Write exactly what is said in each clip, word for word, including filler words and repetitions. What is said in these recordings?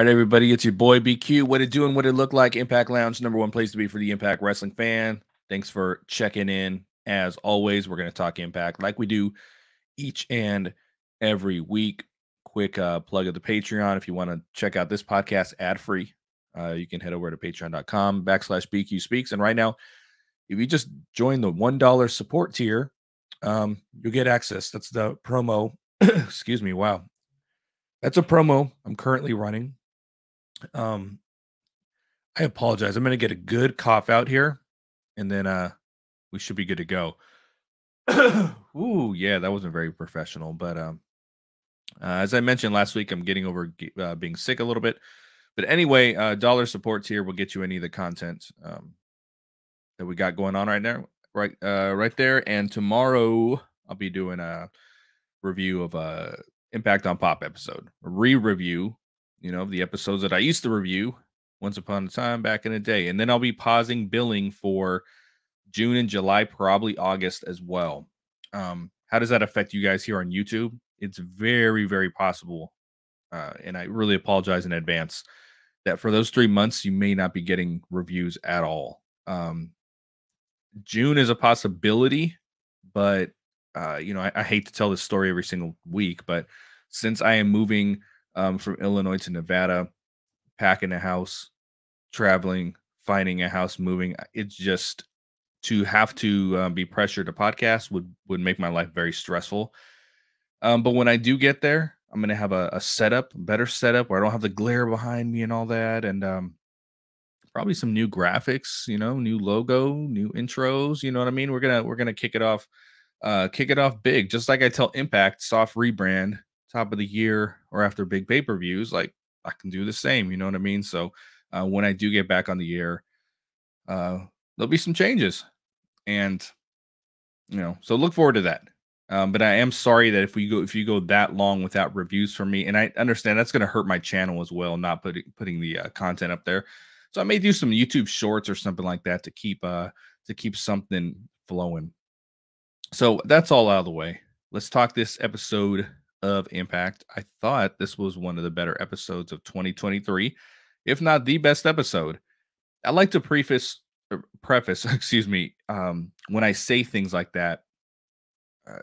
right, everybody, it's your boy B Q. What it doing? What it look like? Impact Lounge, number one place to be for the Impact Wrestling fan. Thanks for checking in. As always, we're going to talk Impact like we do each and every week. Quick uh, plug of the Patreon. If you want to check out this podcast ad-free, uh, you can head over to patreon.com backslash BQ Speaks. And right now, if you just join the one dollar support tier, um, you'll get access. That's the promo. Excuse me. Wow. That's a promo I'm currently running. Um, I apologize. I'm going to get a good cough out here, and then uh, we should be good to go. Ooh, yeah, that wasn't very professional. But um, uh, as I mentioned last week, I'm getting over uh, being sick a little bit. But anyway, uh, dollar supports here will get you any of the content um, that we got going on right now, right, uh, right there. And tomorrow I'll be doing a review of a. Uh, Impact on Pop episode, a re-review, you know, of the episodes that I used to review once upon a time back in the day. And then I'll be pausing billing for June and July, probably August as well. Um, how does that affect you guys here on YouTube? It's very, very possible. Uh, and I really apologize in advance that for those three months, you may not be getting reviews at all. Um, June is a possibility, but Uh, you know, I, I hate to tell this story every single week, but since I am moving um, from Illinois to Nevada, packing a house, traveling, finding a house, moving, it's just to have to uh, be pressured to podcast would, would make my life very stressful. Um, but when I do get there, I'm going to have a, a setup, better setup where I don't have the glare behind me and all that. And um, probably some new graphics, you know, new logo, new intros, you know what I mean? We're going to, we're going to kick it off. Uh, kick it off big, just like I tell Impact, soft rebrand, top of the year, or after big pay-per-views, like I can do the same, you know what I mean? So uh, when I do get back on the air, uh, there'll be some changes. And, you know, so look forward to that. Um, but I am sorry that if we go, if you go that long without reviews from me, and I understand that's going to hurt my channel as well, not putting, putting the uh, content up there. So I may do some YouTube shorts or something like that to keep, uh, to keep something flowing. So that's all out of the way. Let's talk this episode of Impact. I thought this was one of the better episodes of twenty twenty-three, if not the best episode. I like to preface, preface, excuse me, um, when I say things like that, uh,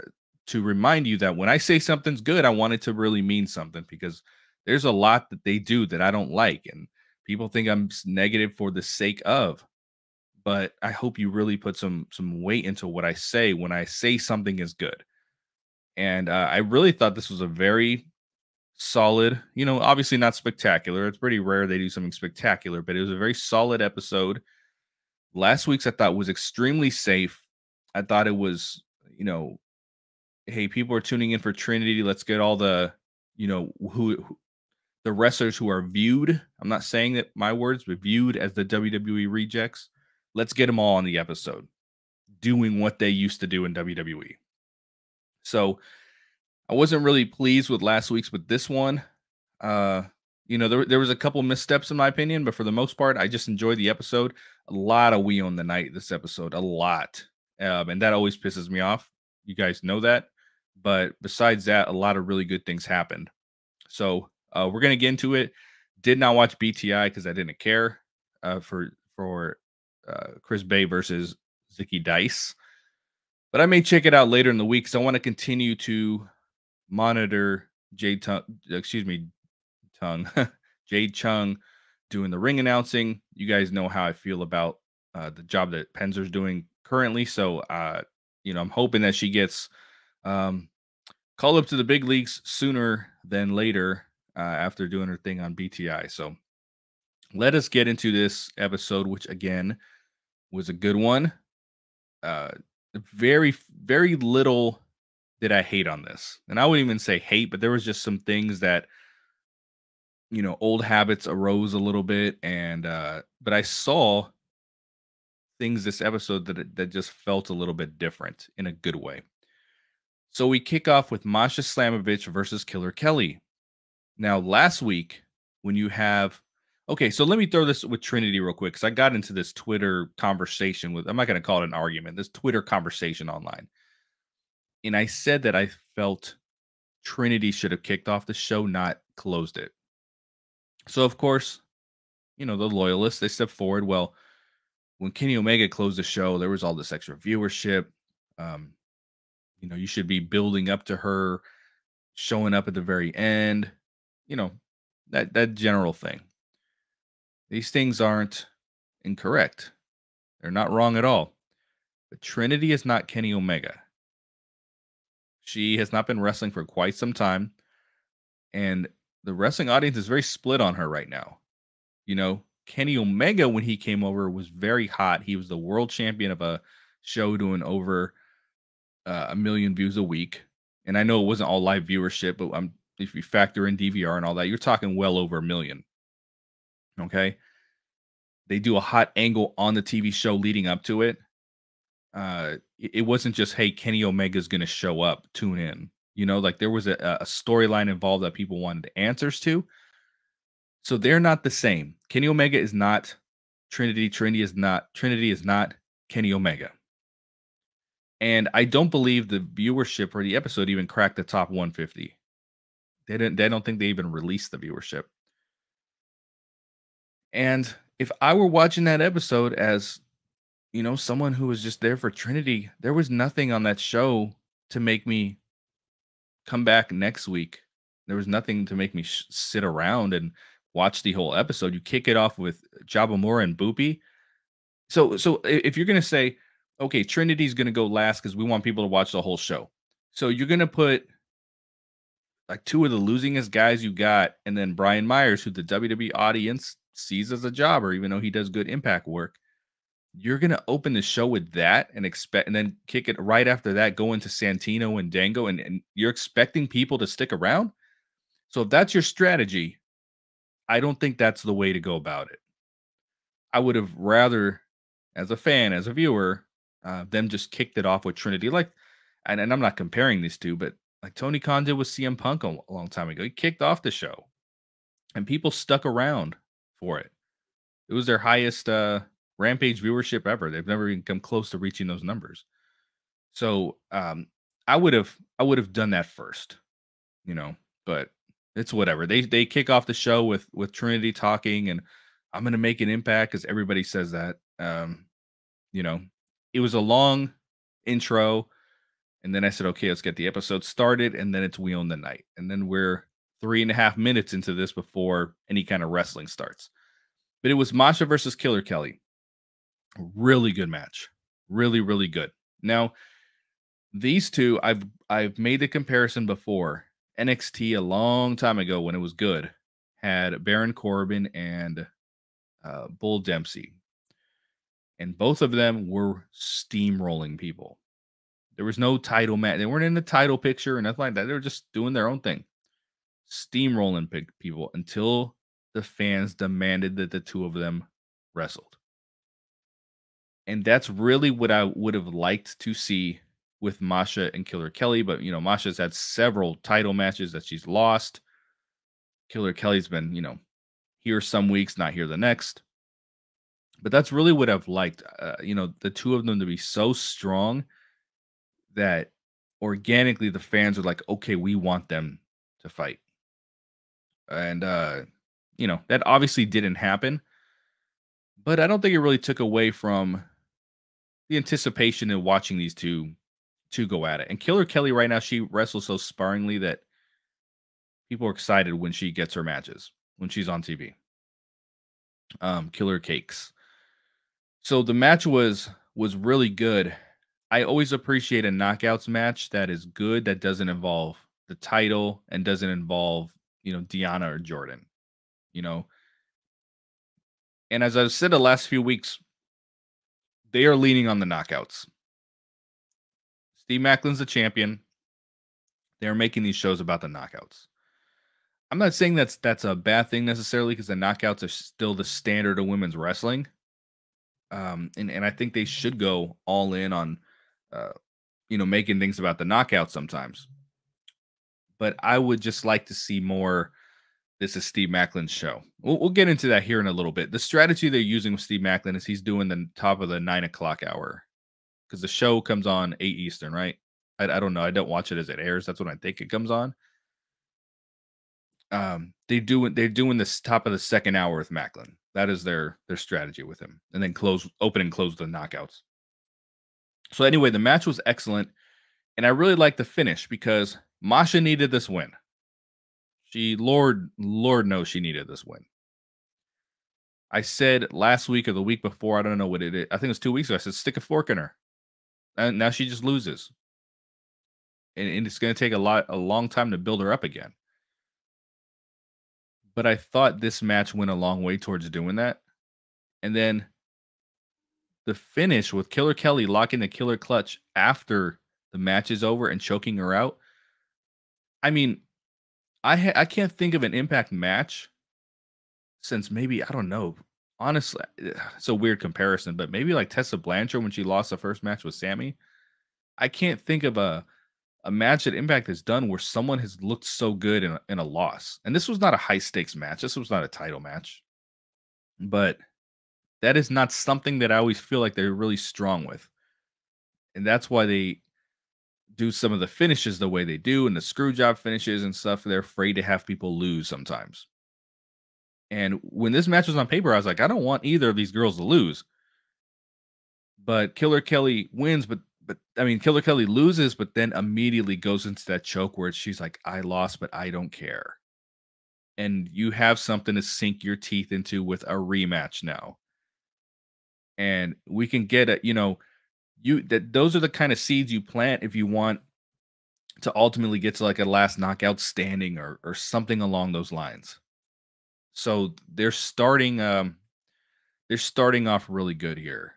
to remind you that when I say something's good, I want it to really mean something, because there's a lot that they do that I don't like, and people think I'm negative for the sake of. But I hope you really put some some weight into what I say when I say something is good. And uh, I really thought this was a very solid, you know, obviously not spectacular. It's pretty rare they do something spectacular, but it was a very solid episode. Last week's I thought was extremely safe. I thought it was, you know, hey, people are tuning in for Trinity. Let's get all the, you know, who, who the wrestlers who are viewed. I'm not saying that my words, but viewed as the W W E rejects. Let's get them all on the episode doing what they used to do in W W E. So I wasn't really pleased with last week's, but this one, uh, you know, there, there was a couple missteps in my opinion, but for the most part, I just enjoyed the episode. A lot of we on the night this episode, a lot. Um, and that always pisses me off. You guys know that. But besides that, a lot of really good things happened. So uh, we're going to get into it. Did not watch B T I because I didn't care uh, for, for, Uh, Chris Bay versus Zicky Dice, but I may check it out later in the week because I want to continue to monitor Jade Tung, excuse me, Tung, Jade Chung doing the ring announcing. You guys know how I feel about uh, the job that Penzer's doing currently, so uh, you know I'm hoping that she gets um, called up to the big leagues sooner than later uh, after doing her thing on B T I. So let us get into this episode, which again. Was a good one. Uh, very, very little did I hate on this. And I wouldn't even say hate, but there was just some things that, you know, old habits arose a little bit. And, uh, but I saw things this episode that, that just felt a little bit different in a good way. So we kick off with Masha Slamovich versus Killer Kelly. Now, last week, when you have okay, so let me throw this with Trinity real quick, because I got into this Twitter conversation with, I'm not going to call it an argument, this Twitter conversation online. And I said that I felt Trinity should have kicked off the show, not closed it. So, of course, you know, the loyalists, they step forward. Well, when Kenny Omega closed the show, there was all this extra viewership. Um, you know, you should be building up to her showing up at the very end. You know, that, that general thing. These things aren't incorrect. They're not wrong at all. But Trinity is not Kenny Omega. She has not been wrestling for quite some time. And the wrestling audience is very split on her right now. You know, Kenny Omega, when he came over, was very hot. He was the world champion of a show doing over uh, a million views a week. And I know it wasn't all live viewership, but I'm, if you factor in D V R and all that, you're talking well over a million. Okay. They do a hot angle on the T V show leading up to it. Uh, it wasn't just, hey, Kenny Omega's going to show up, tune in. You know, like there was a, a storyline involved that people wanted answers to. So they're not the same. Kenny Omega is not Trinity. Trinity is not Trinity is not Kenny Omega. And I don't believe the viewership or the episode even cracked the top one fifty. They didn't. They don't think they even released the viewership. And if I were watching that episode as, you know, someone who was just there for Trinity, there was nothing on that show to make me come back next week. There was nothing to make me sh sit around and watch the whole episode. You kick it off with Jabamora and Boopy. So, so if you're going to say, okay, Trinity's going to go last because we want people to watch the whole show. So you're going to put like two of the losingest guys you got, and then Brian Myers, who the W W E audience sees as a jobber, even though he does good Impact work. You're going to open the show with that and expect, and then kick it right after that, go into Santino and Dango, and, and you're expecting people to stick around. So if that's your strategy, I don't think that's the way to go about it. I would have rather, as a fan, as a viewer, uh, them just kicked it off with Trinity. Like, and, and I'm not comparing these two, but like Tony Khan did with C M Punk a long time ago. He kicked off the show and people stuck around for it. It was their highest, uh, Rampage viewership ever. They've never even come close to reaching those numbers. So um, I would have I would have done that first, you know. But it's whatever. They they kick off the show with with Trinity talking, and I'm gonna make an impact because everybody says that. Um, you know, it was a long intro, and then I said, okay, let's get the episode started, and then it's We Own the Night, and then we're three and a half minutes into this before any kind of wrestling starts. But it was Masha versus Killer Kelly. Really good match. Really, really good. Now, these two, I've I've made the comparison before. N X T a long time ago when it was good had Baron Corbin and uh, Bull Dempsey. And both of them were steamrolling people. There was no title match. They weren't in the title picture or nothing like that. They were just doing their own thing. Steamrolling people until the fans demanded that the two of them wrestled. And that's really what I would have liked to see with Masha and Killer Kelly. But, you know, Masha's had several title matches that she's lost. Killer Kelly's been, you know, here some weeks, not here the next. But that's really what I've liked, uh, you know, the two of them to be so strong that organically the fans are like, okay, we want them to fight. And, uh, you know, that obviously didn't happen. But I don't think it really took away from the anticipation in watching these two, two go at it. And Killer Kelly right now, she wrestles so sparingly that people are excited when she gets her matches, when she's on T V. Um, Killer Cakes. So the match was was really good. I always appreciate a knockouts match that is good, that doesn't involve the title and doesn't involve, you know, Deonna or Jordynne, you know. And as I've said the last few weeks, they are leaning on the knockouts. Steve Maclin's the champion. They're making these shows about the knockouts. I'm not saying that's that's a bad thing necessarily, because the knockouts are still the standard of women's wrestling. Um, and, and I think they should go all in on, uh, you know, making things about the knockouts sometimes. But I would just like to see more. This is Steve Maclin's show. We'll, we'll get into that here in a little bit. The strategy they're using with Steve Maclin is he's doing the top of the nine o'clock hour because the show comes on eight Eastern, right? I, I don't know. I don't watch it as it airs. That's when I think it comes on. um, they do they're doing this top of the second hour with Maclin. That is their their strategy with him, and then close open and close the knockouts. So anyway, the match was excellent, and I really like the finish because Masha needed this win. She, Lord, Lord knows she needed this win. I said last week or the week before, I don't know what it is. I think it was two weeks ago. I said, stick a fork in her. And now she just loses. And, and it's going to take a lot, a long time to build her up again. But I thought this match went a long way towards doing that. And then the finish with Killer Kelly locking the killer clutch after the match is over and choking her out. I mean, I ha I can't think of an Impact match since maybe, I don't know, honestly, it's a weird comparison, but maybe like Tessa Blanchard when she lost the first match with Sammy. I can't think of a, a match that Impact has done where someone has looked so good in a, in a loss. And this was not a high-stakes match. This was not a title match. But that is not something that I always feel like they're really strong with. And that's why they do some of the finishes the way they do and the screw job finishes and stuff. They're afraid to have people lose sometimes. And when this match was on paper, I was like, I don't want either of these girls to lose. But Killer Kelly wins, but but I mean, Killer Kelly loses, but then immediately goes into that choke where she's like, I lost, but I don't care. And you have something to sink your teeth into with a rematch now. And we can get a, you know, you that those are the kind of seeds you plant if you want to ultimately get to like a last knockout standing or or something along those lines. So they're starting, um, they're starting off really good here,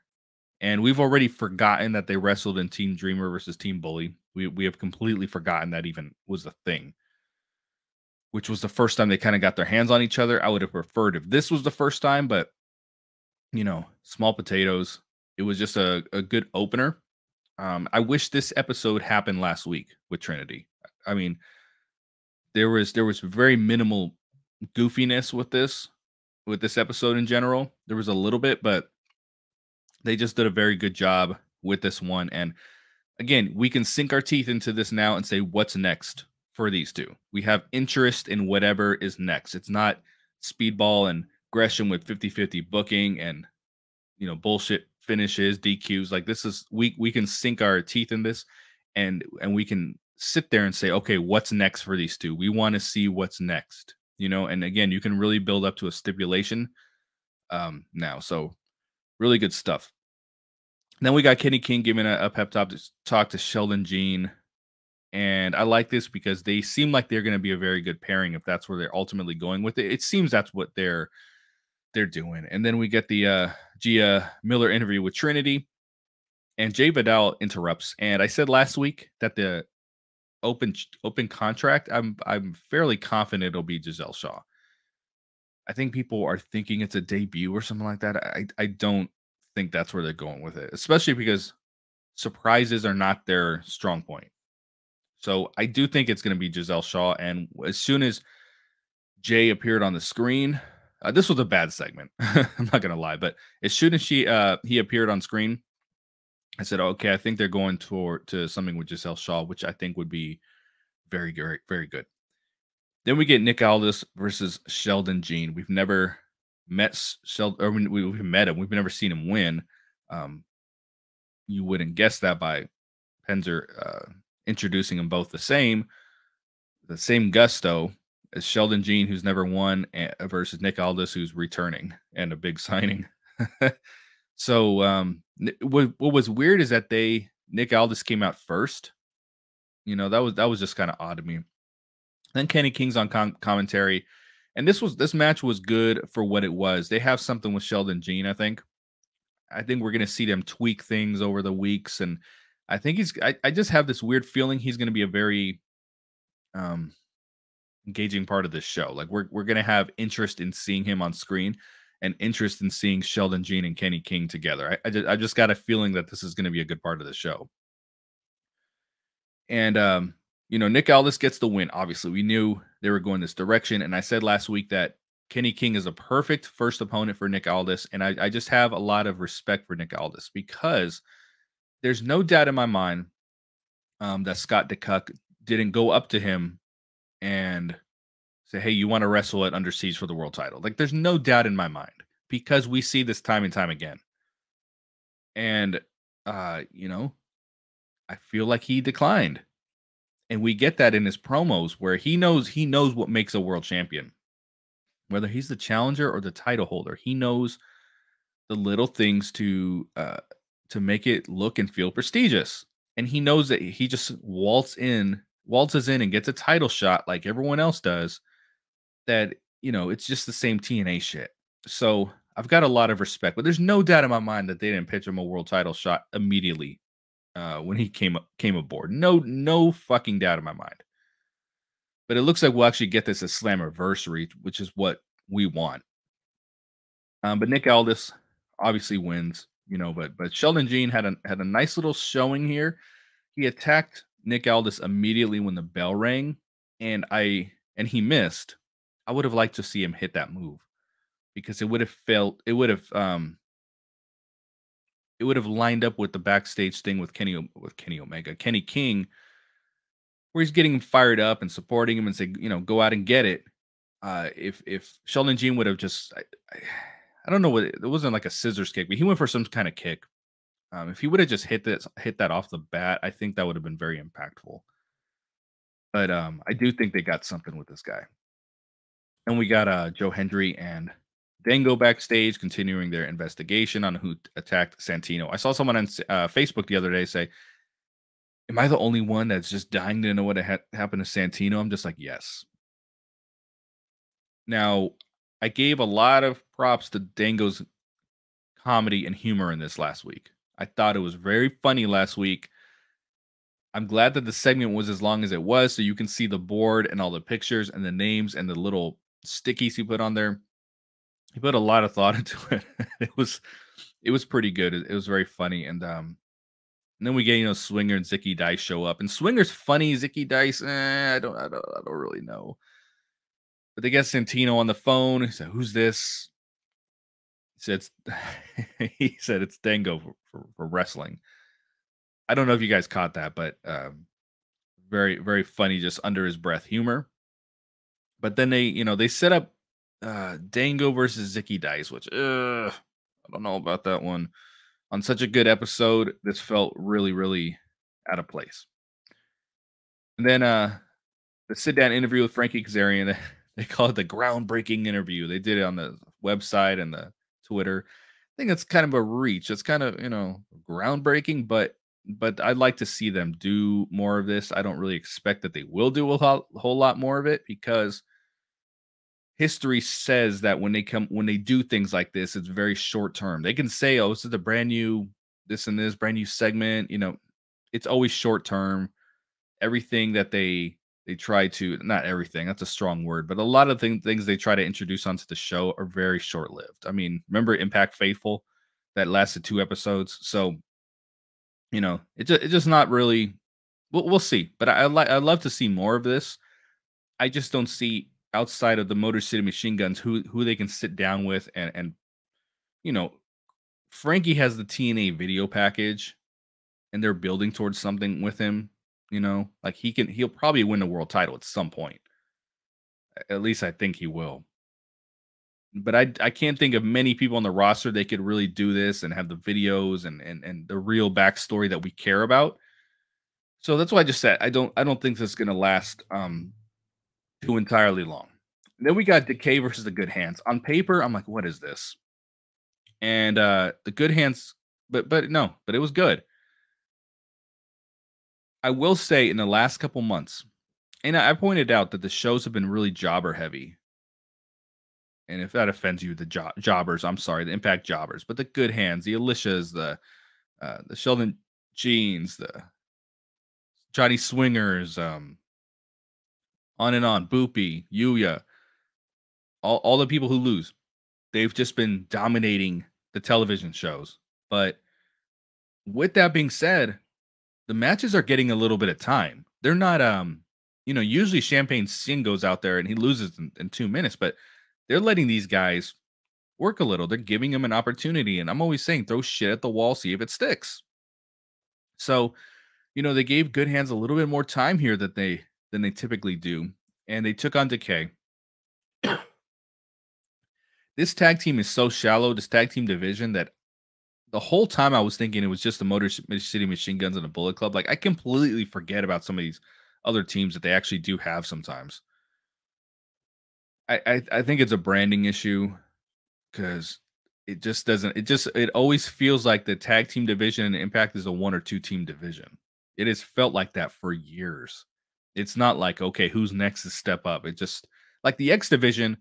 and we've already forgotten that they wrestled in Team Dreamer versus Team Bully. We we have completely forgotten that even was a thing, which was the first time they kind of got their hands on each other. I would have preferred if this was the first time, but you know, small potatoes. It was just a a good opener. Um, I wish this episode happened last week with Trinity. I mean, there was there was very minimal goofiness with this with this episode in general. There was a little bit, but they just did a very good job with this one. And again, we can sink our teeth into this now and say what's next for these two. We have interest in whatever is next. It's not Speedball and Gresham with fifty fifty booking and, you know, bullshit finishes, D Qs. Like, this is, we we can sink our teeth in this, and and we can sit there and say, okay, what's next for these two? We want to see what's next. You know, and again, you can really build up to a stipulation um, now. So really good stuff. And then we got Kenny King giving a, a pep talk to, talk to Sheldon Jean. And I like this because they seem like they're going to be a very good pairing if that's where they're ultimately going with it. It seems that's what they're they're doing. And then we get the uh, Gia Miller interview with Trinity. And Jay Vidal interrupts. And I said last week that the open open contract, I'm I'm fairly confident it'll be Giselle Shaw. I think people are thinking it's a debut or something like that. I I don't think that's where they're going with it, especially because surprises are not their strong point. So I do think it's going to be Giselle Shaw. And as soon as Jay appeared on the screen, uh, this was a bad segment. I'm not going to lie, but as soon as she uh he appeared on screen, I said, okay, I think they're going toward to something with Giselle Shaw, which I think would be very, very, very good. Then we get Nick Aldis versus Sheldon Jean. We've never met Sheldon, or we, we've met him. We've never seen him win. Um, you wouldn't guess that by Penzer uh, introducing them both the same, the same gusto as Sheldon Jean, who's never won, versus Nick Aldis, who's returning and a big signing. So um, what, what was weird is that they Nick Aldis came out first. You know, that was that was just kind of odd to me. Then Kenny King's on com commentary, and this was this match was good for what it was. They have something with Sheldon Jean, I think. I think we're gonna see them tweak things over the weeks, and I think he's. I, I just have this weird feeling he's gonna be a very um, engaging part of this show. Like we're we're gonna have interest in seeing him on screen. An interest in seeing Sheldon Jean and Kenny King together. I, I, just, I just got a feeling that this is going to be a good part of the show. And, um, you know, Nick Aldis gets the win. Obviously, we knew they were going this direction. And I said last week that Kenny King is a perfect first opponent for Nick Aldis. And I, I just have a lot of respect for Nick Aldis because there's no doubt in my mind um, that Scott DeCuck didn't go up to him and say, hey, you want to wrestle at Under Siege for the world title. Like, there's no doubt in my mind, because we see this time and time again. And, uh, you know, I feel like he declined. And we get that in his promos, where he knows he knows what makes a world champion. Whether he's the challenger or the title holder, he knows the little things to uh, to make it look and feel prestigious. And he knows that he just waltz in, waltzes in and gets a title shot like everyone else does, that, you know, it's just the same T N A shit. So I've got a lot of respect, but there's no doubt in my mind that they didn't pitch him a world title shot immediately uh, when he came came aboard. No, no fucking doubt in my mind. But it looks like we'll actually get this as Slammiversary, which is what we want. Um, but Nick Aldis obviously wins, you know. But but Sheldon Jean had a had a nice little showing here. He attacked Nick Aldis immediately when the bell rang, and I and he missed. I would have liked to see him hit that move, because it would have felt it would have um it would have lined up with the backstage thing with Kenny with Kenny Omega, Kenny King, where he's getting fired up and supporting him and say, you know, go out and get it. Uh, if if Sheldon Jean would have just, I, I, I don't know what, it wasn't like a scissors kick, but he went for some kind of kick. Um, if he would have just hit that, hit that off the bat, I think that would have been very impactful. But um, I do think they got something with this guy. And we got uh, Joe Hendry and Dango backstage continuing their investigation on who attacked Santino. I saw someone on uh, Facebook the other day say, am I the only one that's just dying to know what ha happened to Santino? I'm just like, yes. Now, I gave a lot of props to Dango's comedy and humor in this last week. I thought it was very funny last week. I'm glad that the segment was as long as it was, so you can see the board and all the pictures and the names and the little stickies he put on there. He put a lot of thought into it. It was, it was pretty good. It, it was very funny. And, um, And then we get, you know, Swinger and Zicky Dice show up. And Swinger's funny. Zicky Dice, eh, I don't, I don't, I don't really know. But they get Santino on the phone. He said, "Who's this?" He said, it's, "He said it's Dango for, for, for wrestling." I don't know if you guys caught that, but um, very, very funny, just under his breath humor. But then they, you know, they set up uh, Dango versus Zicky Dice, which uh, I don't know about that one. On such a good episode, this felt really, really out of place. And then uh, the sit-down interview with Frankie Kazarian, they call it the groundbreaking interview. They did it on the website and the Twitter. I think it's kind of a reach. It's kind of, you know, groundbreaking, but but I'd like to see them do more of this. I don't really expect that they will do a whole, a whole lot more of it, because history says that when they come, when they do things like this, it's very short term. They can say, "Oh, this is a brand new this and this brand new segment." You know, it's always short term. Everything that they they try to, not everything, that's a strong word, but a lot of things things they try to introduce onto the show are very short lived. I mean, remember Impact Faithful that lasted two episodes? So, you know, it just, it's just not really. We'll, we'll see, but I like I love to see more of this. I just don't see, outside of the Motor City Machine Guns, who who they can sit down with and and you know, Frankie has the T N A video package, and they're building towards something with him. You know, like he can he'll probably win the world title at some point. At least I think he will. But I I can't think of many people on the roster that could really do this and have the videos and and and the real backstory that we care about. So that's why I just said I don't I don't think this is gonna last Um, too entirely long. And then we got Decay versus the Good Hands. On paper, I'm like, what is this? And uh, the Good Hands, but but no, but it was good. I will say, in the last couple months, and I, I pointed out that the shows have been really jobber heavy. And if that offends you, the jo jobbers, I'm sorry, the Impact jobbers, but the Good Hands, the Alishas, the uh, the Sheldon Jeans, the Johnny Swingers, um, on and on, Boopy, Yuya, all, all the people who lose, they've just been dominating the television shows. But with that being said, the matches are getting a little bit of time. They're not, um, you know, usually Champagne Singh goes out there and he loses in, in two minutes, but they're letting these guys work a little. They're giving them an opportunity. And I'm always saying, throw shit at the wall, see if it sticks. So, you know, they gave Good Hands a little bit more time here that they... than they typically do, and they took on Decay. This tag team is so shallow, this tag team division, that the whole time I was thinking it was just the Motor City Machine Guns and the Bullet Club. Like, I completely forget about some of these other teams that they actually do have sometimes. I, I, I think it's a branding issue, because it just doesn't, it just, it always feels like the tag team division and Impact is a one or two team division. It has felt like that for years. It's not like, okay, who's next to step up? It just, like the X division,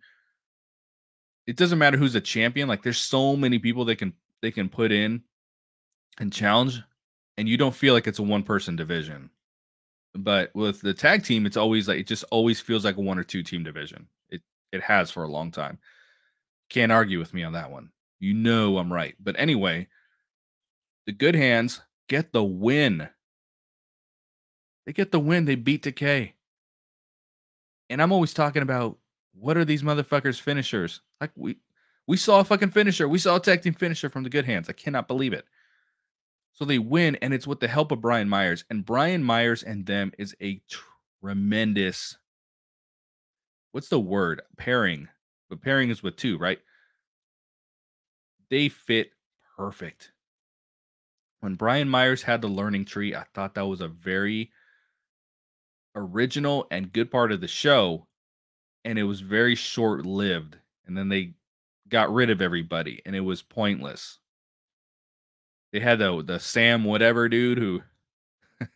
it doesn't matter who's a champion. Like, there's so many people they can, they can put in and challenge, and you don't feel like it's a one person division. But with the tag team, it's always like, it just always feels like a one or two team division. It, it has for a long time. Can't argue with me on that one. You know I'm right. But anyway, the Good Hands get the win. They get the win. They beat Decay. And I'm always talking about, what are these motherfuckers' finishers? Like, we we saw a fucking finisher. We saw a tag team finisher from the Good Hands. I cannot believe it. So they win, and it's with the help of Brian Myers. And Brian Myers and them is a tremendous, what's the word? Pairing. But pairing is with two, right? They fit perfect. When Brian Myers had the learning tree, I thought that was a very original and good part of the show, and it was very short-lived, and then they got rid of everybody, and it was pointless. They had the, the Sam whatever dude who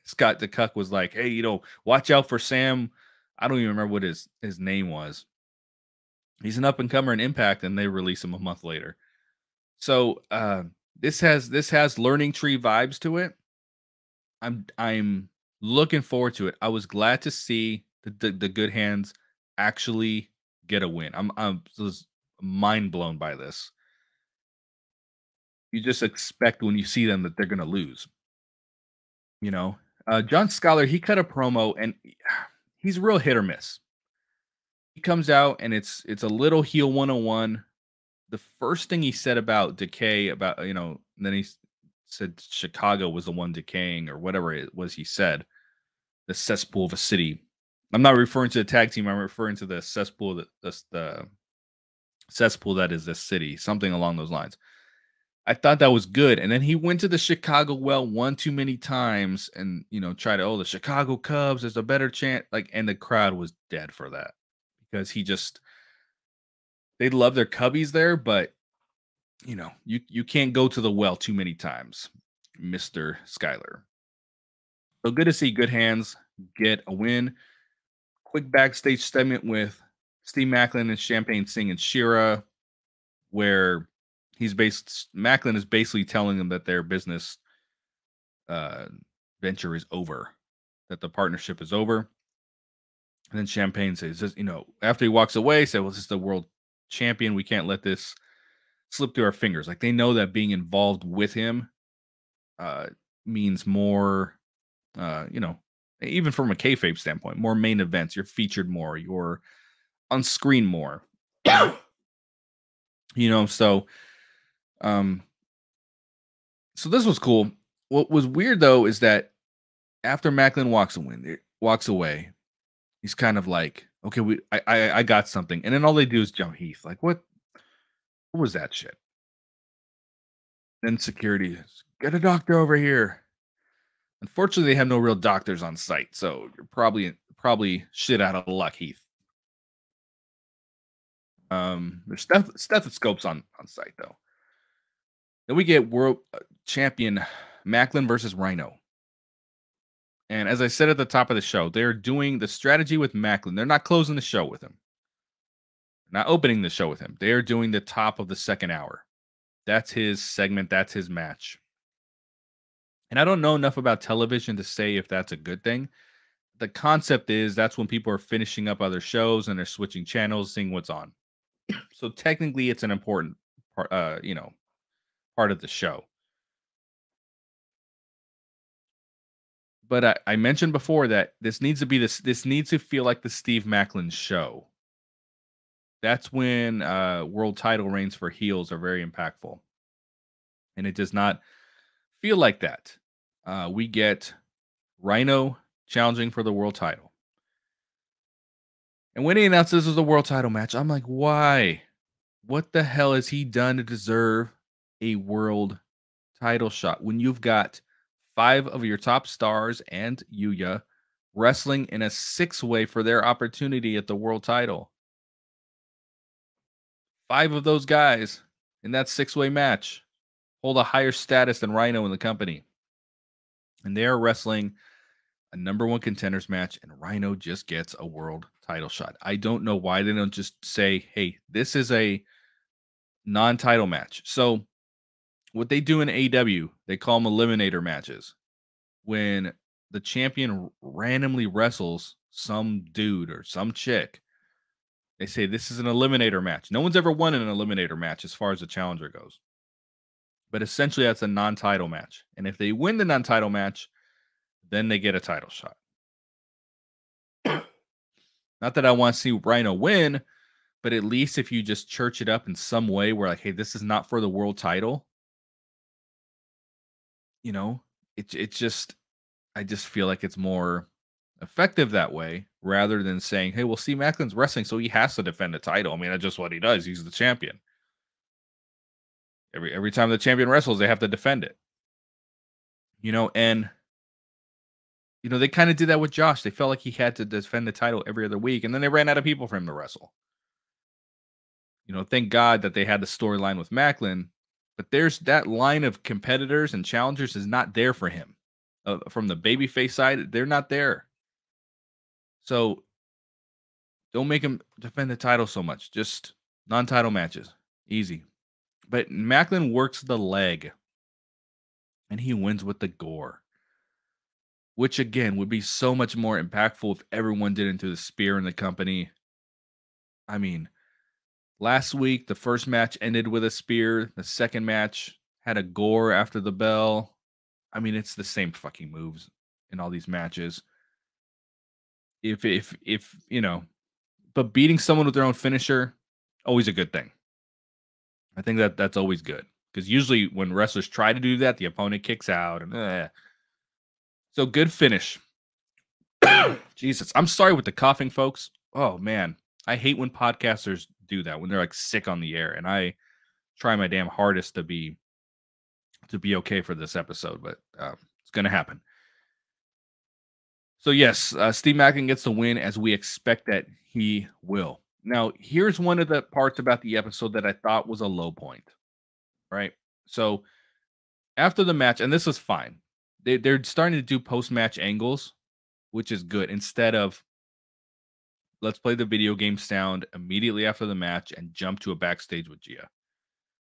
Scott DeCuck was like, hey, you know, watch out for Sam. I don't even remember what his, his name was. He's an up-and-comer in Impact, and they release him a month later. So uh, this has this has learning tree vibes to it. I'm I'm looking forward to it. I was glad to see the the, the Good Hands actually get a win. I'm I'm was mind blown by this. You just expect when you see them that they're gonna lose. You know, uh, John Scholar, he cut a promo, and he's real hit or miss. He comes out and it's it's a little heel one oh one. The first thing he said about Decay, about, you know, and then he said Chicago was the one decaying, or whatever it was he said, the cesspool of a city. I'm not referring to the tag team. I'm referring to the cesspool, that, that's the cesspool that is this city, something along those lines. I thought that was good. And then he went to the Chicago well one too many times and, you know, tried to, oh, the Chicago Cubs, there's a better chance. Like, and the crowd was dead for that, because he just, they love their cubbies there, but you know, you, you can't go to the well too many times, Mister Skyler. So good to see Good Hands get a win. Quick backstage segment with Steve Maclin and Champagne Singh and Shira, where he's based, Maclin is basically telling them that their business uh, venture is over, that the partnership is over. And then Champagne says, you know, after he walks away, he said, well, this is the world champion, we can't let this slip through our fingers. Like, they know that being involved with him uh means more, uh you know, even from a kayfabe standpoint, more main events, you're featured more, you're on screen more. You know, so um so this was cool. What was weird though is that after Maclin walks away, walks away he's kind of like, okay, we, I, I, I got something. And then all they do is jump Heath. Like, what, what was that shit? Then security, get a doctor over here. Unfortunately, they have no real doctors on site, so you're probably, probably shit out of luck, Heath. Um, there's steth stethoscopes on, on site, though. Then we get world champion Maclin versus Rhino. And as I said at the top of the show, they're doing the strategy with Maclin. They're not closing the show with him. Not opening the show with him. They are doing the top of the second hour. That's his segment. That's his match. And I don't know enough about television to say if that's a good thing. The concept is that's when people are finishing up other shows and they're switching channels, seeing what's on. So technically it's an important part, uh, you know, part of the show. But I, I mentioned before that this needs to be this. This needs to feel like the Steve Maclin show. That's when uh, world title reigns for heels are very impactful, and it does not feel like that. Uh, we get Rhino challenging for the world title, and when he announced this was a world title match, I'm like, why? what the hell has he done to deserve a world title shot when you've got five of your top stars and Yuya wrestling in a six-way for their opportunity at the world title? Five of those guys in that six-way match hold a higher status than Rhino in the company. And they are wrestling a number one contenders match, and Rhino just gets a world title shot. I don't know why they don't just say, hey, this is a non-title match. So what they do in A E W, they call them eliminator matches. When the champion randomly wrestles some dude or some chick, they say this is an eliminator match. No one's ever won an eliminator match as far as the challenger goes. But essentially, that's a non-title match. And if they win the non-title match, then they get a title shot. Not that I want to see Rhino win, but at least if you just church it up in some way where, like, hey, this is not for the world title. You know, it, it just, I just feel like it's more effective that way rather than saying, hey, well, see, Maclin's wrestling, so he has to defend the title. I mean, that's just what he does. He's the champion. Every every time the champion wrestles, they have to defend it. You know, and, you know, they kind of did that with Josh. They felt like he had to defend the title every other week, and then they ran out of people for him to wrestle. You know, thank God that they had the storyline with Maclin, but there's that line of competitors and challengers is not there for him. Uh, from the babyface side, they're not there. So don't make him defend the title so much. Just non-title matches. Easy. But Maclin works the leg, and he wins with the gore, which, again, would be so much more impactful if everyone didn't do the spear in the company. I mean, last week, the first match ended with a spear. The second match had a gore after the bell. I mean, it's the same fucking moves in all these matches. If, if, if, you know, but beating someone with their own finisher, always a good thing. I think that that's always good, because usually when wrestlers try to do that, the opponent kicks out. And eh. So good finish. Jesus, I'm sorry with the coughing, folks. Oh, man, I hate when podcasters do that, when they're like sick on the air. And I try my damn hardest to be to be okay for this episode, but um, it's going to happen. So, yes, uh, Steve Maclin gets the win, as we expect that he will. Now, here's one of the parts about the episode that I thought was a low point, right? So after the match, and this is fine, they, they're starting to do post-match angles, which is good, instead of let's play the video game sound immediately after the match and jump to a backstage with Gia.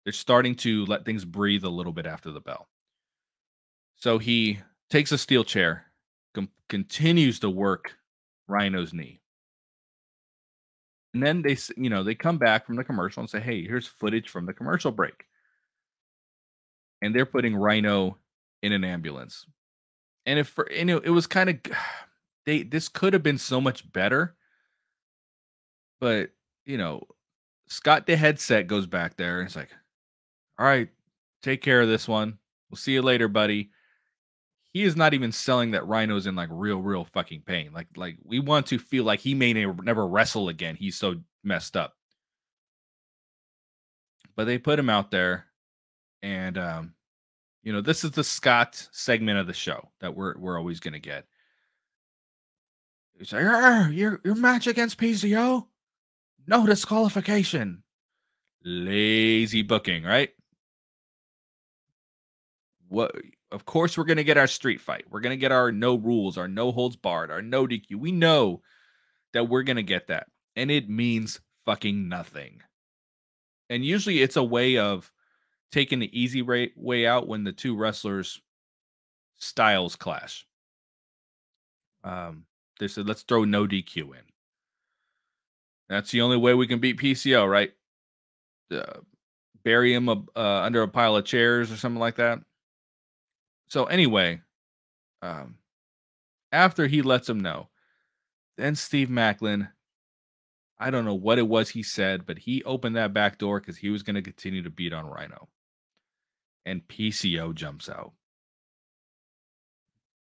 They're starting to let things breathe a little bit after the bell. So he takes a steel chair, continues to work Rhino's knee. And then they, you know, they come back from the commercial and say, hey, here's footage from the commercial break. And they're putting Rhino in an ambulance. And if for, you know, it was kind of, they, this could have been so much better. But, you know, Scott the Headset goes back there and it's like, all right, take care of this one. We'll see you later, buddy. He is not even selling that Rhino's in like real, real fucking pain. Like, like we want to feel like he may ne- never wrestle again. He's so messed up. But they put him out there, and um, you know, this is the Scott segment of the show that we're we're always gonna get. It's like, your your match against P C O, no disqualification, lazy booking, right? What? Of course, we're going to get our street fight. We're going to get our no rules, our no holds barred, our no D Q. We know that we're going to get that. And it means fucking nothing. And usually it's a way of taking the easy way out when the two wrestlers' styles clash. Um, they said, let's throw no D Q in. That's the only way we can beat P C O, right? Uh, bury him uh, under a pile of chairs or something like that. So anyway, um, after he lets him know, then Steve Maclin, I don't know what it was he said, but he opened that back door because he was going to continue to beat on Rhino. And P C O jumps out.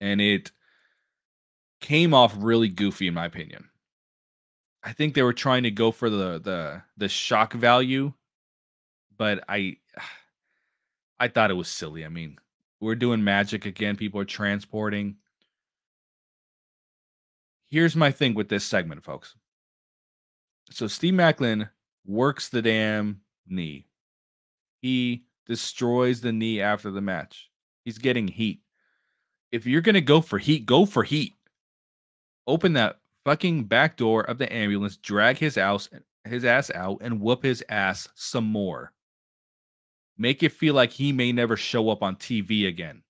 And it came off really goofy, in my opinion. I think they were trying to go for the the, the shock value but I I thought it was silly. I mean, we're doing magic again. People are transporting. Here's my thing with this segment, folks. So Steve Maclin works the damn knee. He destroys the knee after the match. He's getting heat. If you're going to go for heat, go for heat. Open that fucking back door of the ambulance, drag his ass, his ass out, and whoop his ass some more. Make it feel like he may never show up on T V again.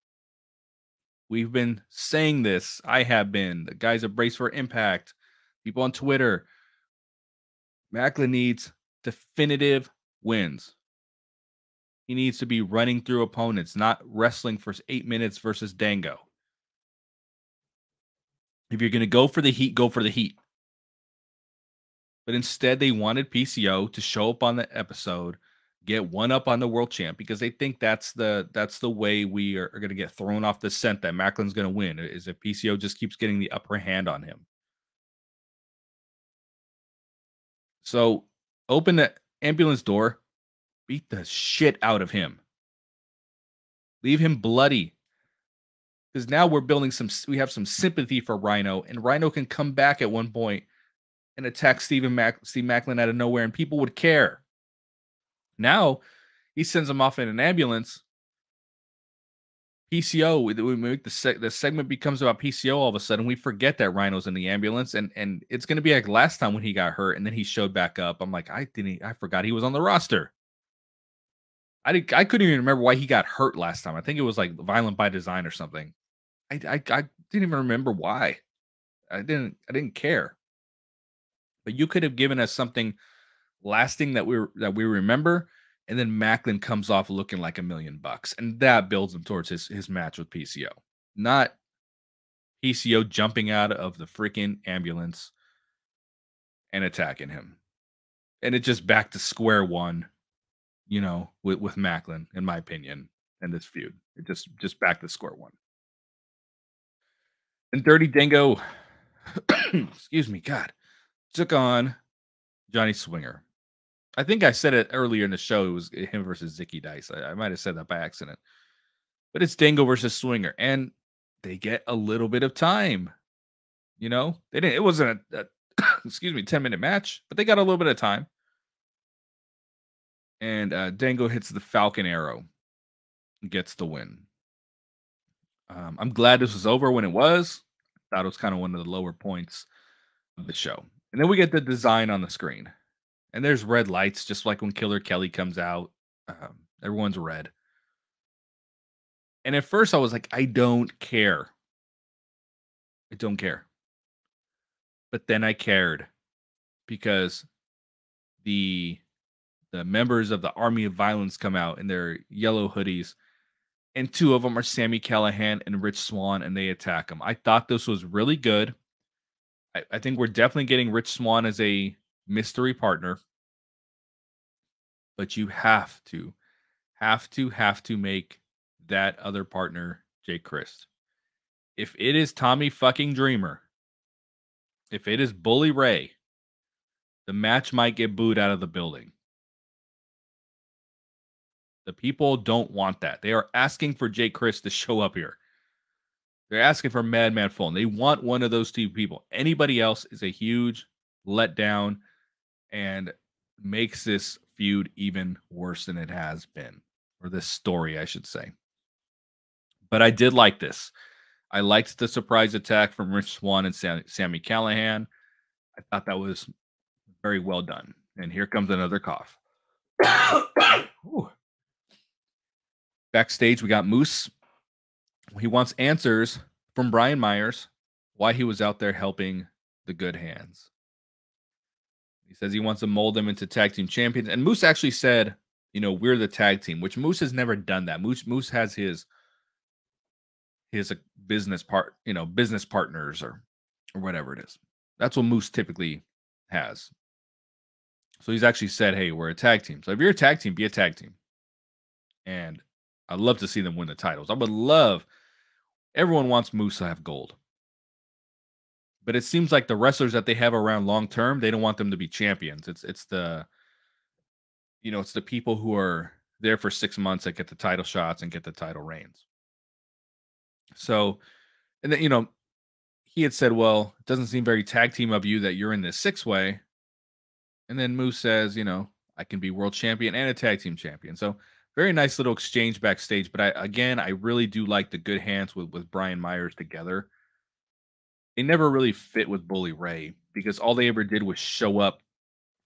We've been saying this. I have been. The guys at Brace for Impact, people on Twitter. Maclin needs definitive wins. He needs to be running through opponents, not wrestling for eight minutes versus Dango. If you're going to go for the heat, go for the heat. But instead, they wanted P C O to show up on the episode, get one up on the world champ, because they think that's the that's the way we are, are going to get thrown off the scent that Macklin's going to win, is if P C O just keeps getting the upper hand on him. So open the ambulance door, beat the shit out of him. Leave him bloody. Because now we're building some, we have some sympathy for Rhino, and Rhino can come back at one point and attack Steven Mac, Steve Maclin out of nowhere, and people would care. Now he sends him off in an ambulance. P C O, we make the, seg the segment becomes about P C O all of a sudden. We forget that Rhino's in the ambulance, and and it's going to be like last time when he got hurt and then he showed back up. I'm like, I didn't, I forgot he was on the roster. I didn't, I couldn't even remember why he got hurt last time. I think it was like Violent by Design or something. I, I, I didn't even remember why. I didn't, I didn't care. But you could have given us something lasting that we that we remember. And then Maclin comes off looking like a million bucks. And that builds him towards his, his match with P C O. Not P C O jumping out of the freaking ambulance and attacking him. And it's just back to square one, you know, with, with Maclin, in my opinion, and this feud. It just, just back to square one. And Dirty Dango, excuse me, God, took on Johnny Swinger. I think I said it earlier in the show. It was him versus Zicky Dice. I, I might have said that by accident. But it's Dango versus Swinger. And they get a little bit of time. You know? They didn't, it wasn't a, a excuse me, ten-minute match. But they got a little bit of time. And uh, Dango hits the Falcon Arrow. And gets the win. Um, I'm glad this was over when it was. I thought it was kind of one of the lower points of the show. And then we get the design on the screen. And there's red lights, just like when Killer Kelly comes out. Um, everyone's red. And at first I was like, I don't care. I don't care. But then I cared. Because the, the members of the Army of Violence come out in their yellow hoodies. And two of them are Sami Callihan and Rich Swann. And they attack them. I thought this was really good. I, I think we're definitely getting Rich Swann as a mystery partner, but you have to have to have to make that other partner Jake Christ. If it is Tommy fucking Dreamer, if it is Bully Ray, the match might get booed out of the building. The people don't want that. They are asking for Jake Christ to show up here. They're asking for Madman Fulton. They want one of those two people. Anybody else is a huge letdown and makes this feud even worse than it has been, or this story, I should say. But I did like this. I liked the surprise attack from Rich Swann and Sam, Sami Callihan. I thought that was very well done. And here comes another cough. Backstage, we got Moose. He wants answers from Brian Myers why he was out there helping the Good Hands. He says he wants to mold them into tag team champions. And Moose actually said, you know, we're the tag team, which Moose has never done that. Moose Moose has his his business part, you know, business partners or or whatever it is. That's what Moose typically has. So he's actually said, hey, we're a tag team. So if you're a tag team, be a tag team. And I'd love to see them win the titles. I would love, everyone wants Moose to have gold. But it seems like the wrestlers that they have around long term, they don't want them to be champions. It's it's the you know, it's the people who are there for six months that get the title shots and get the title reigns. So, and then, you know, he had said, well, it doesn't seem very tag team of you that you're in this six way. And then Moose says, you know, I can be world champion and a tag team champion. So very nice little exchange backstage. But I, again, I really do like the good hands with, with Brian Myers together. They never really fit with Bully Ray because all they ever did was show up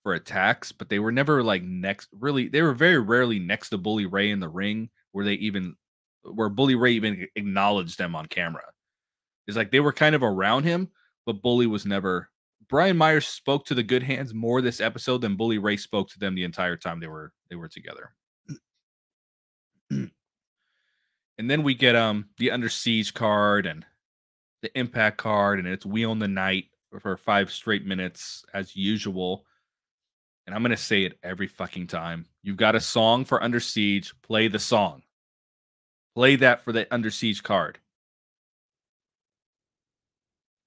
for attacks, but they were never like next really, they were very rarely next to Bully Ray in the ring where they even, where Bully Ray even acknowledged them on camera. It's like they were kind of around him, but Bully was never, Brian Myers spoke to the good hands more this episode than Bully Ray spoke to them the entire time they were, they were together. And then we get um the Under Siege card and the Impact card, and it's We Own the Night for five straight minutes as usual. And I'm going to say it every fucking time. You've got a song for Under Siege. Play the song. Play that for the Under Siege card.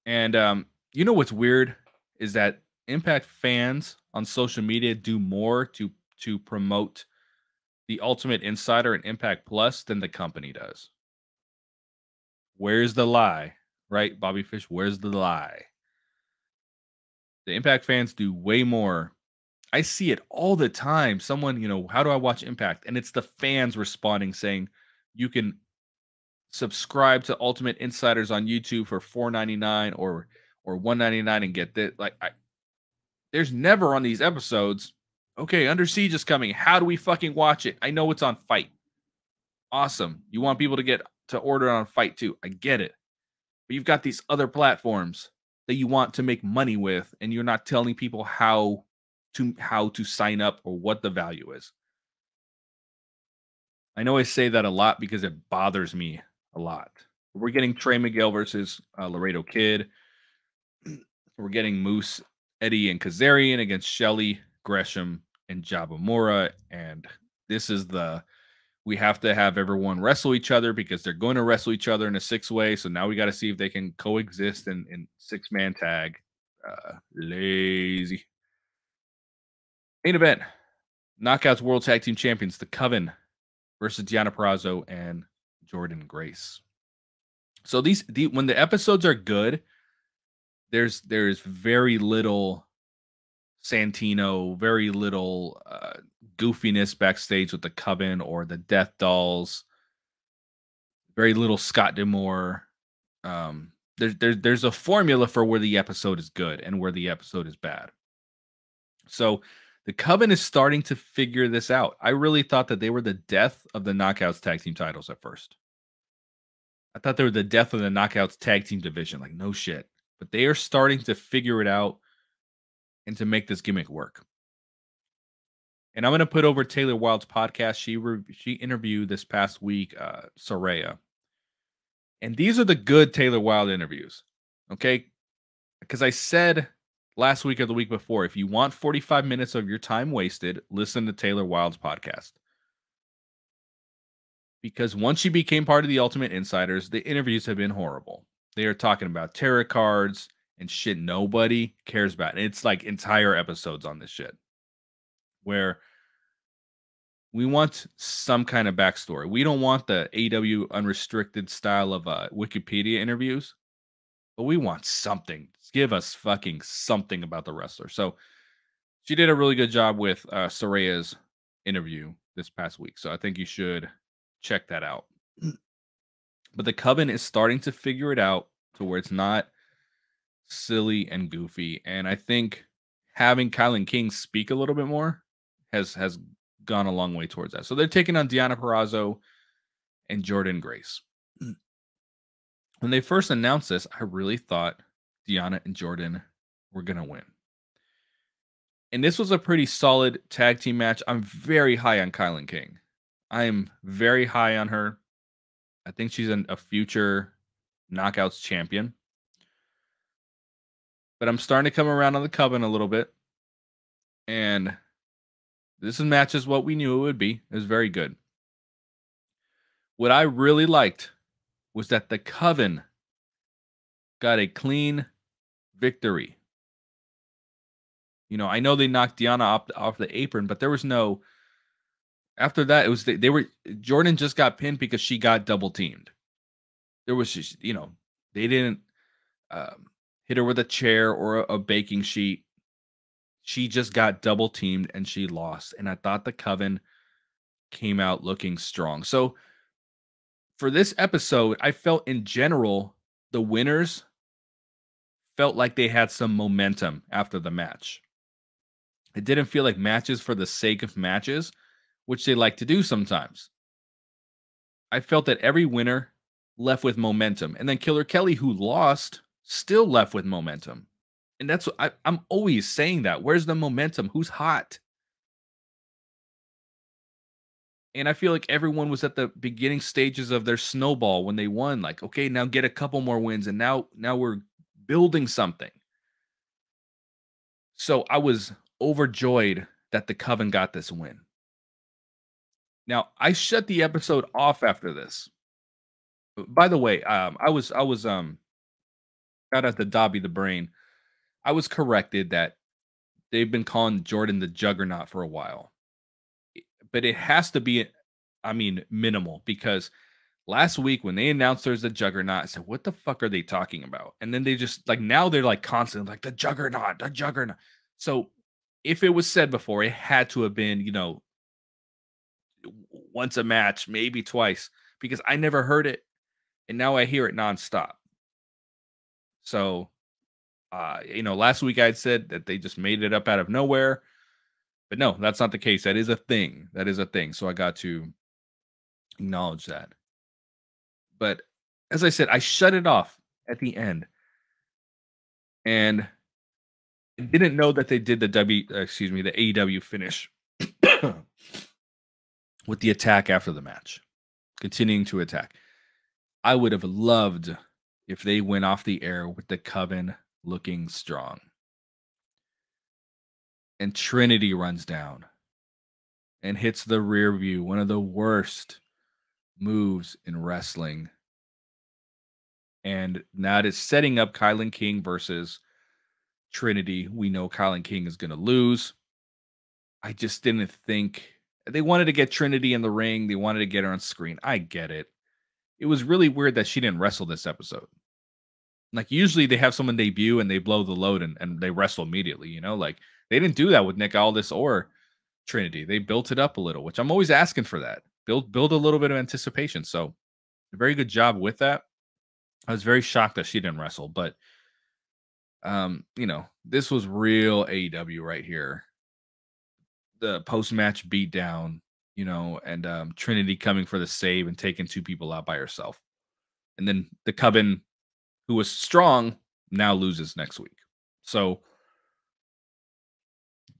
And um, you know what's weird is that Impact fans on social media do more to, to promote the Ultimate Insider and Impact Plus than the company does. Where's the lie? Right, Bobby Fish? Where's the lie? The Impact fans do way more. I see it all the time. Someone, you know, how do I watch Impact? And it's the fans responding saying, you can subscribe to Ultimate Insiders on YouTube for four ninety-nine or or one ninety-nine and get this. Like, I, there's never on these episodes, okay, Under Siege is coming. How do we fucking watch it? I know it's on Fight. Awesome. You want people to get to order on Fight too. I get it. But you've got these other platforms that you want to make money with, and you're not telling people how to how to sign up or what the value is. I know I say that a lot because it bothers me a lot. We're getting Trey Miguel versus uh, Laredo Kid. We're getting Moose, Eddie, and Kazarian against Shelly, Gresham, and Jabamora. And this is the... We have to have everyone wrestle each other because they're going to wrestle each other in a six-way. So now we got to see if they can coexist in, in six-man tag. Uh, lazy. Main event. Knockouts World Tag Team Champions, the Coven versus Deonna Purrazzo and Jordynne Grace. So these the, when the episodes are good, there's there's very little Santino, very little... Uh, goofiness backstage with the Coven or the Death Dolls. Very little Scott D'Amore. Um, there, there, there's a formula for where the episode is good and where the episode is bad. So the Coven is starting to figure this out. I really thought that they were the death of the Knockouts tag team titles at first. I thought they were the death of the Knockouts tag team division. Like, no shit. But they are starting to figure it out and to make this gimmick work. And I'm going to put over Taylor Wilde's podcast. She re she interviewed this past week, uh, Soraya. And these are the good Taylor Wilde interviews, okay? Because I said last week or the week before, if you want forty-five minutes of your time wasted, listen to Taylor Wilde's podcast. Because once she became part of the Ultimate Insiders, the interviews have been horrible. They are talking about tarot cards and shit nobody cares about. And it's like entire episodes on this shit, where we want some kind of backstory. We don't want the A E W unrestricted style of uh, Wikipedia interviews, but we want something. Give us fucking something about the wrestler. So she did a really good job with uh, Soraya's interview this past week. So I think you should check that out. But the Coven is starting to figure it out to where it's not silly and goofy. And I think having Kilynn King speak a little bit more has has gone a long way towards that. So they're taking on Deonna Purrazzo and Jordynne Grace. When they first announced this, I really thought Deonna and Jordynne were going to win. And this was a pretty solid tag team match. I'm very high on Kilynn King. I'm very high on her. I think she's an, a future Knockouts champion. But I'm starting to come around on the Coven a little bit. And... this match is what we knew it would be. It was very good. What I really liked was that the Coven got a clean victory. You know, I know they knocked Deonna off the, off the apron, but there was no After that, it was they, they were Jordynne just got pinned because she got double teamed. There was just, you know, they didn't um, hit her with a chair or a, a baking sheet. She just got double teamed and she lost. And I thought the Coven came out looking strong. So for this episode, I felt in general the winners felt like they had some momentum after the match. It didn't feel like matches for the sake of matches, which they like to do sometimes. I felt that every winner left with momentum. And then Killer Kelly, who lost, still left with momentum. And that's what I, I'm always saying that. Where's the momentum? Who's hot? And I feel like everyone was at the beginning stages of their snowball when they won. Like, okay, now get a couple more wins. And now, now we're building something. So I was overjoyed that the Coven got this win. Now, I shut the episode off after this. By the way, um, I was, I was, um, shout out to Dobby the Brain. I was corrected that they've been calling Jordynne the Juggernaut for a while, but it has to be, I mean, minimal, because last week when they announced there's a Juggernaut, I said, what the fuck are they talking about? And then they just like, now they're like constantly like the Juggernaut, the Juggernaut. So if it was said before, it had to have been, you know, once a match, maybe twice, because I never heard it. And now I hear it nonstop. So, uh, you know, last week I'd said that they just made it up out of nowhere. But no, that's not the case. That is a thing. That is a thing. So I got to acknowledge that. But as I said, I shut it off at the end. And I didn't know that they did the W, excuse me, the A E W finish with the attack after the match, continuing to attack. I would have loved if they went off the air with the Coven looking strong. And Trinity runs down and hits the rear view, one of the worst moves in wrestling. And now it is setting up Kilynn King versus Trinity. We know Kilynn King is going to lose. I just didn't think they wanted to get Trinity in the ring. They wanted to get her on screen. I get it. It was really weird that she didn't wrestle this episode. Like, usually they have someone debut and they blow the load and, and they wrestle immediately, you know? Like, they didn't do that with Nick Aldis or Trinity. They built it up a little, which I'm always asking for that. Build, build a little bit of anticipation. So, a very good job with that. I was very shocked that she didn't wrestle, but, um, you know, this was real A E W right here. The post-match beatdown. You know, and um, Trinity coming for the save and taking two people out by herself. And then the Coven, who was strong, now loses next week. So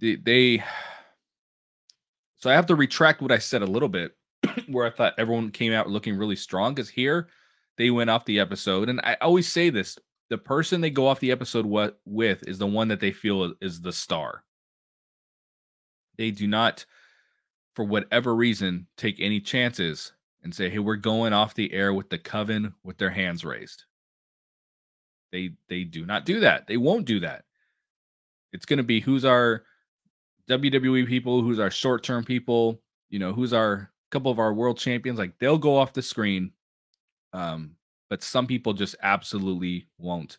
they, they so I have to retract what I said a little bit, where I thought everyone came out looking really strong, because here they went off the episode. And I always say this, the person they go off the episode what with is the one that they feel is the star. They do not, for whatever reason, take any chances and say, hey, we're going off the air with the Coven with their hands raised. They they do not do that. They won't do that. It's going to be who's our W W E people, who's our short-term people, you know, who's our couple of our world champions. Like, they'll go off the screen, um, but some people just absolutely won't.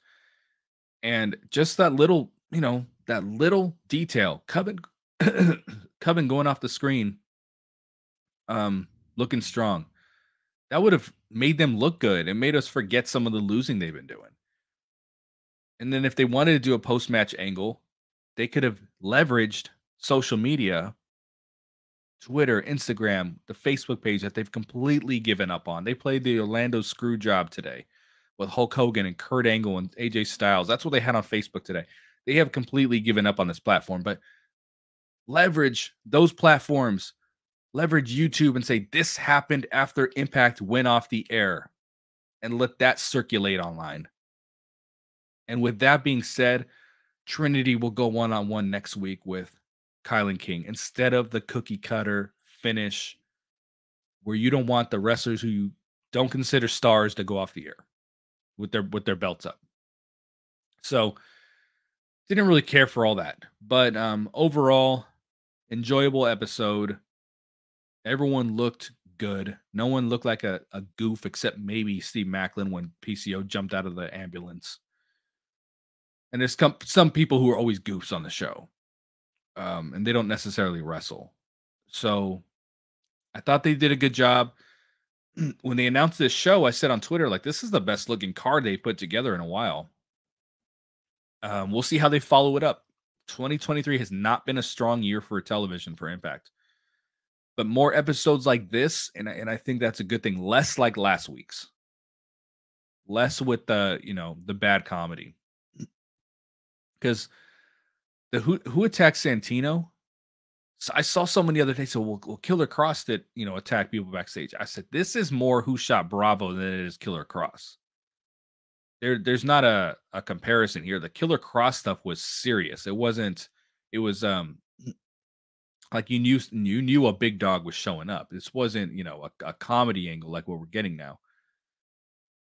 And just that little, you know, that little detail, Coven, Coven going off the screen, Um, looking strong, that would have made them look good and made us forget some of the losing they've been doing. And then if they wanted to do a post-match angle, they could have leveraged social media, Twitter, Instagram, the Facebook page that they've completely given up on. They played the Orlando screw job today with Hulk Hogan and Kurt Angle and A J Styles. That's what they had on Facebook today. They have completely given up on this platform, but leverage those platforms, leverage YouTube and say, this happened after Impact went off the air, and let that circulate online. And with that being said, Trinity will go one-on-one next week with Kilynn King instead of the cookie cutter finish where you don't want the wrestlers who you don't consider stars to go off the air with their, with their belts up. So didn't really care for all that, but um, overall, enjoyable episode. Everyone looked good. No one looked like a, a goof except maybe Steve Maclin when P C O jumped out of the ambulance. And there's some people who are always goofs on the show, um, and they don't necessarily wrestle. So I thought they did a good job. When they announced this show, I said on Twitter, like, this is the best looking card they put together in a while. Um, we'll see how they follow it up. twenty twenty-three has not been a strong year for television for Impact. But more episodes like this, and, and I think that's a good thing. Less like last week's. Less with the, you know, the bad comedy. Because the who who attacked Santino? So I saw someone the other day. So we'll, we'll Killer Cross that, you know, attack people backstage. I said, this is more Who Shot Bravo than it is Killer Cross. There, there's not a, a comparison here. The Killer Cross stuff was serious. It wasn't, it was um like you knew you knew a big dog was showing up. This wasn't, you know, a, a comedy angle like what we're getting now.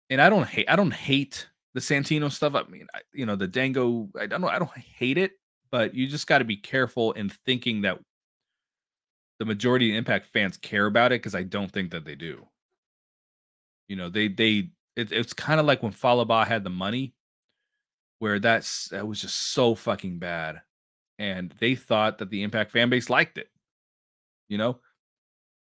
And I don't hate I don't hate the Santino stuff. I mean, I, you know, the Dango, I don't know, I don't hate it, but you just got to be careful in thinking that the majority of Impact fans care about it, because I don't think that they do. You know, they they it, it's kind of like when Falaba had the money, where that's that was just so fucking bad, and they thought that the Impact fan base liked it, you know,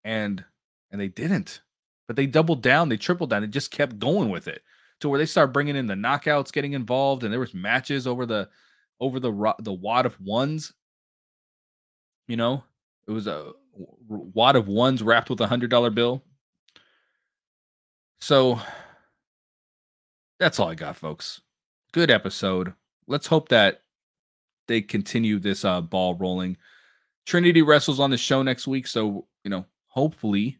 and and they didn't, but they doubled down, they tripled down, and just kept going with it to where they started bringing in the knockouts, getting involved, and there was matches over the over the the wad of ones, you know. It was a wad of ones wrapped with a one hundred dollar bill. So that's all I got, folks. Good episode. Let's hope that they continue this uh, ball rolling. Trinity wrestles on the show next week. So, you know, hopefully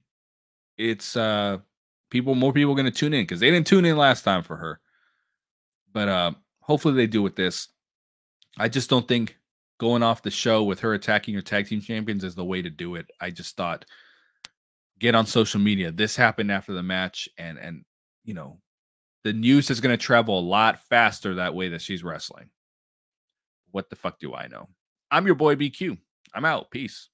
it's uh, people, more people are going to tune in because they didn't tune in last time for her. But uh, hopefully they do with this. I just don't think going off the show with her attacking your tag team champions is the way to do it. I just thought, get on social media. This happened after the match, and and you know, the news is going to travel a lot faster that way that she's wrestling. What the fuck do I know? I'm your boy B Q. I'm out. Peace.